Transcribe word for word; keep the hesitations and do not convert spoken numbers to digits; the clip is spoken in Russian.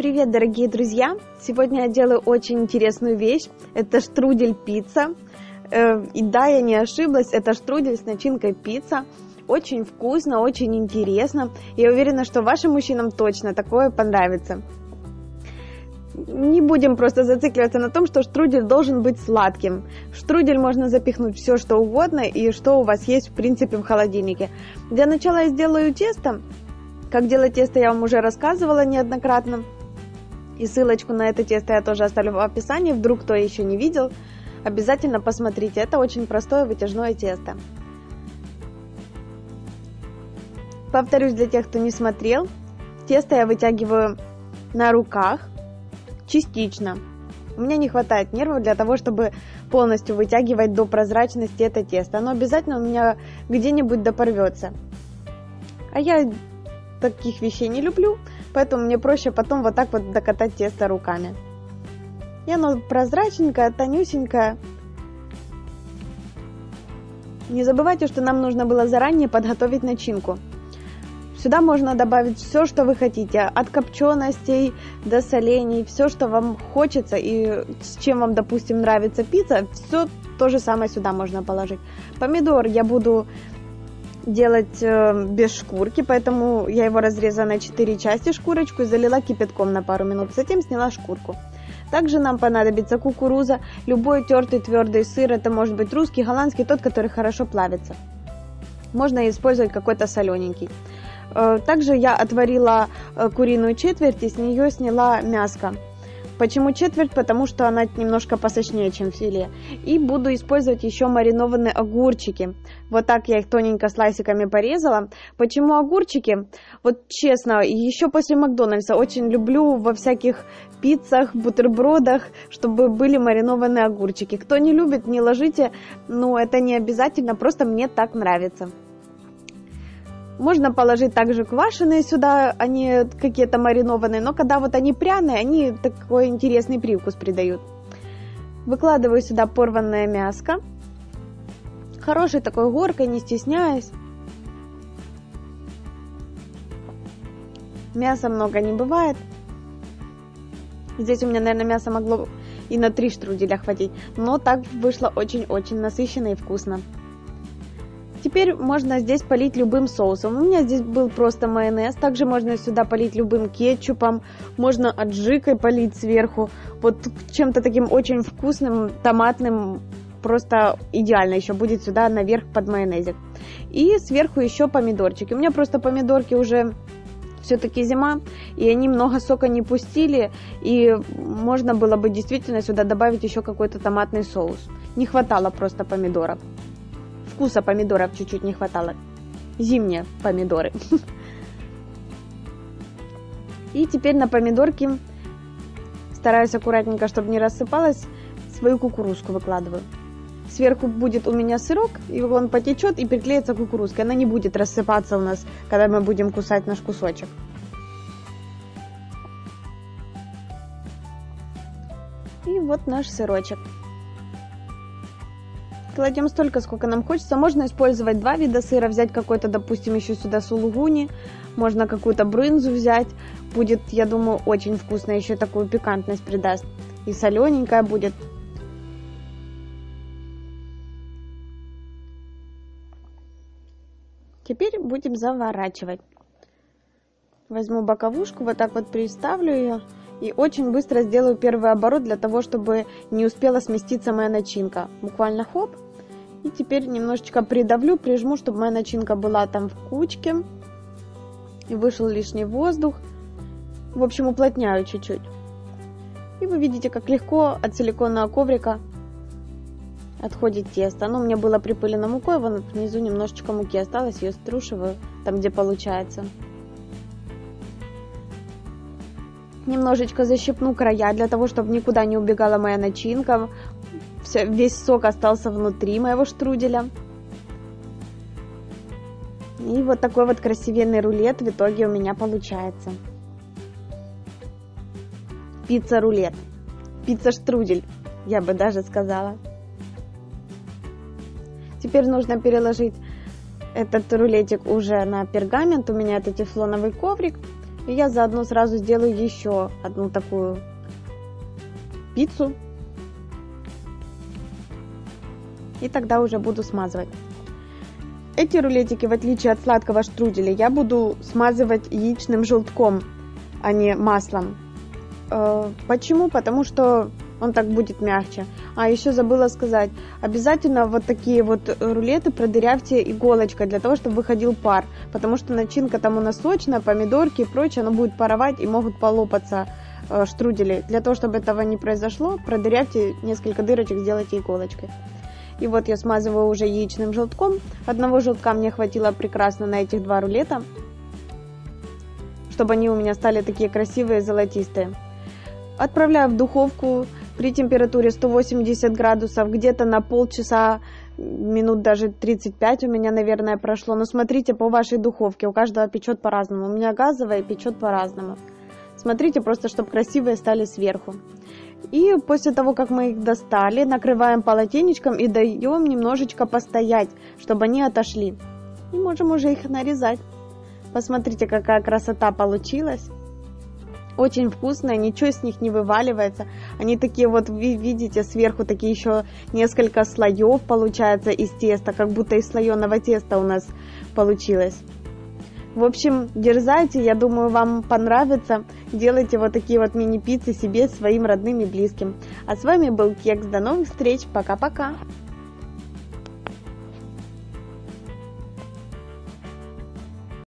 Привет, дорогие друзья! Сегодня я делаю очень интересную вещь. Это штрудель пицца. И да, я не ошиблась, это штрудель с начинкой пицца. Очень вкусно, очень интересно. Я уверена, что вашим мужчинам точно такое понравится. Не будем просто зацикливаться на том, что штрудель должен быть сладким. В штрудель можно запихнуть все, что угодно и что у вас есть в принципе в холодильнике. Для начала я сделаю тесто. Как делать тесто я вам уже рассказывала неоднократно. И ссылочку на это тесто я тоже оставлю в описании. Вдруг кто еще не видел, обязательно посмотрите. Это очень простое вытяжное тесто. Повторюсь для тех, кто не смотрел. Тесто я вытягиваю на руках частично. У меня не хватает нервов для того, чтобы полностью вытягивать до прозрачности это тесто. Оно обязательно у меня где-нибудь допорвется. А я таких вещей не люблю, поэтому мне проще потом вот так вот докатать тесто руками. И оно прозрачненькое, тонюсенькое. Не забывайте, что нам нужно было заранее подготовить начинку. Сюда можно добавить все, что вы хотите, от копченостей до солений, все, что вам хочется и с чем вам, допустим, нравится пицца, все то же самое сюда можно положить. Помидор я буду делать без шкурки, поэтому я его разрезала на четыре части, шкурочку, и залила кипятком на пару минут, затем сняла шкурку. Также нам понадобится кукуруза, любой тертый твердый сыр, это может быть русский, голландский, тот, который хорошо плавится. Можно использовать какой-то солененький. Также я отварила куриную четверть и с нее сняла мяско. Почему четверть? Потому что она немножко посочнее, чем филе. И буду использовать еще маринованные огурчики. Вот так я их тоненько слайсиками порезала. Почему огурчики? Вот честно, еще после Макдональдса очень люблю во всяких пиццах, бутербродах, чтобы были маринованные огурчики. Кто не любит, не ложите, но это не обязательно, просто мне так нравится. Можно положить также квашеные сюда, они какие-то маринованные, но когда вот они пряные, они такой интересный привкус придают. Выкладываю сюда порванное мяско, хорошей такой горкой, не стесняясь. Мяса много не бывает. Здесь у меня, наверное, мясо могло и на три штруделя хватить, но так вышло очень-очень насыщенно и вкусно. Теперь можно здесь полить любым соусом. У меня здесь был просто майонез. Также можно сюда полить любым кетчупом. Можно аджикой полить сверху. Вот чем-то таким очень вкусным, томатным. Просто идеально еще будет сюда наверх под майонезик. И сверху еще помидорчики. У меня просто помидорки уже все-таки зима. И они много сока не пустили. И можно было бы действительно сюда добавить еще какой-то томатный соус. Не хватало просто помидоров. Вкуса помидоров чуть-чуть не хватало. Зимние помидоры. И теперь на помидорки, стараюсь аккуратненько, чтобы не рассыпалась, свою кукурузку выкладываю. Сверху будет у меня сырок, и он потечет и приклеится кукурузка. Она не будет рассыпаться у нас, когда мы будем кусать наш кусочек. И вот наш сырочек. Кладем столько, сколько нам хочется. Можно использовать два вида сыра, взять какой-то, допустим, еще сюда сулугуни, можно какую-то брынзу взять. Будет, я думаю, очень вкусно, еще такую пикантность придаст. И солененькая будет. Теперь будем заворачивать. Возьму боковушку, вот так вот приставлю ее. И очень быстро сделаю первый оборот для того, чтобы не успела сместиться моя начинка. Буквально хоп. И теперь немножечко придавлю, прижму, чтобы моя начинка была там в кучке. И вышел лишний воздух. В общем, уплотняю чуть-чуть. И вы видите, как легко от силиконового коврика отходит тесто. Оно у меня было припылено мукой, вон внизу немножечко муки осталось, ее струшиваю там, где получается. Немножечко защипну края, для того, чтобы никуда не убегала моя начинка. Весь сок остался внутри моего штруделя. И вот такой вот красивенный рулет в итоге у меня получается. Пицца-рулет. Пицца-штрудель, я бы даже сказала. Теперь нужно переложить этот рулетик уже на пергамент. У меня это тефлоновый коврик. И я заодно сразу сделаю еще одну такую пиццу. И тогда уже буду смазывать. Эти рулетики, в отличие от сладкого штруделя, я буду смазывать яичным желтком, а не маслом. Почему? Потому что он так будет мягче. А еще забыла сказать, обязательно вот такие вот рулеты продырявьте иголочкой, для того, чтобы выходил пар. Потому что начинка там у нас сочная, помидорки и прочее, она будет паровать и могут полопаться штрудели. Для того, чтобы этого не произошло, продырявьте несколько дырочек, сделайте иголочкой. И вот я смазываю уже яичным желтком. Одного желтка мне хватило прекрасно на этих два рулета, чтобы они у меня стали такие красивые, золотистые. Отправляю в духовку при температуре сто восемьдесят градусов, где-то на полчаса, минут даже тридцать пять у меня, наверное, прошло. Но смотрите по вашей духовке, у каждого печет по-разному. У меня газовая печет по-разному. Смотрите просто, чтобы красивые стали сверху. И после того, как мы их достали, накрываем полотенечком и даем немножечко постоять, чтобы они отошли. И можем уже их нарезать. Посмотрите, какая красота получилась. Очень вкусные, ничего с них не вываливается. Они такие вот, вы видите, сверху такие еще несколько слоев получается из теста, как будто из слоеного теста у нас получилось. В общем, дерзайте, я думаю, вам понравится. Делайте вот такие вот мини-пиццы себе, своим родным и близким. А с вами был Кекс, до новых встреч, пока-пока!